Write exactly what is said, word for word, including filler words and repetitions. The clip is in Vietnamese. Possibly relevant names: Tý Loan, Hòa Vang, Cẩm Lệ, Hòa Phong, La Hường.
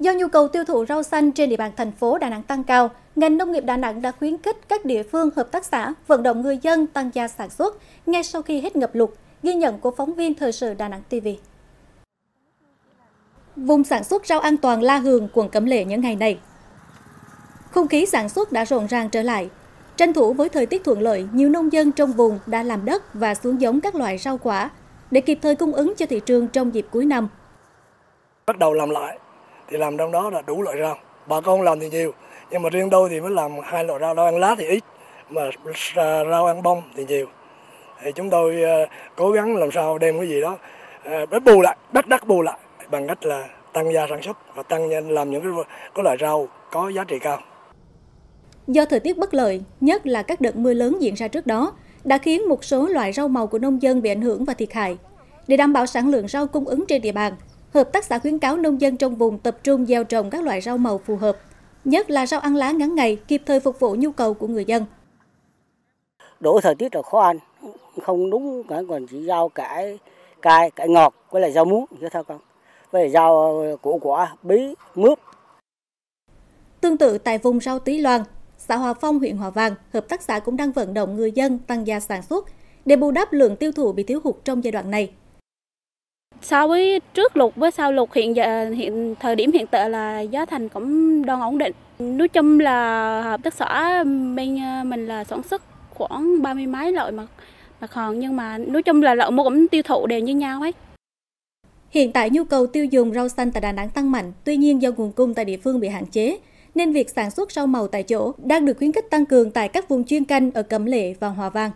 Do nhu cầu tiêu thụ rau xanh trên địa bàn thành phố Đà Nẵng tăng cao, ngành nông nghiệp Đà Nẵng đã khuyến khích các địa phương, hợp tác xã vận động người dân tăng gia sản xuất ngay sau khi hết ngập lụt, ghi nhận của phóng viên Thời sự Đà Nẵng ti vi. Vùng sản xuất rau an toàn La Hường, quận Cẩm Lệ những ngày này, không khí sản xuất đã rộn ràng trở lại. Tranh thủ với thời tiết thuận lợi, nhiều nông dân trong vùng đã làm đất và xuống giống các loại rau quả để kịp thời cung ứng cho thị trường trong dịp cuối năm. Bắt đầu làm lại thì làm trong đó là đủ loại rau. Bà con làm thì nhiều, nhưng mà riêng tôi thì mới làm hai loại rau, rau ăn lá thì ít, mà rau ăn bông thì nhiều. Thì chúng tôi cố gắng làm sao đem cái gì đó bắt bù lại, bắt đắt bù lại bằng cách là tăng gia sản xuất và tăng làm những cái, cái loại rau có giá trị cao. Do thời tiết bất lợi, nhất là các đợt mưa lớn diễn ra trước đó, đã khiến một số loại rau màu của nông dân bị ảnh hưởng và thiệt hại. Để đảm bảo sản lượng rau cung ứng trên địa bàn, hợp tác xã khuyến cáo nông dân trong vùng tập trung gieo trồng các loại rau màu phù hợp, nhất là rau ăn lá ngắn ngày, kịp thời phục vụ nhu cầu của người dân. Đổi thời tiết là khó ăn, không đúng cả, còn chỉ rau cải, cải, cải ngọt, với lại rau muống, chứ sao con, với lại rau củ quả, bí, mướp. Tương tự tại vùng rau Tý Loan, xã Hòa Phong, huyện Hòa Vang, hợp tác xã cũng đang vận động người dân tăng gia sản xuất để bù đắp lượng tiêu thụ bị thiếu hụt trong giai đoạn này. So với trước lụt với sau lụt hiện giờ, hiện thời điểm hiện tại là giá thành cũng đang ổn định. Nói chung là hợp tác xã bên mình là sản xuất khoảng ba mươi mấy loại mặt mặt hàng, nhưng mà nói chung là lợn mua cũng tiêu thụ đều như nhau hết. Hiện tại nhu cầu tiêu dùng rau xanh tại Đà Nẵng tăng mạnh, tuy nhiên do nguồn cung tại địa phương bị hạn chế, nên việc sản xuất rau màu tại chỗ đang được khuyến khích tăng cường tại các vùng chuyên canh ở Cẩm Lệ và Hòa Vang.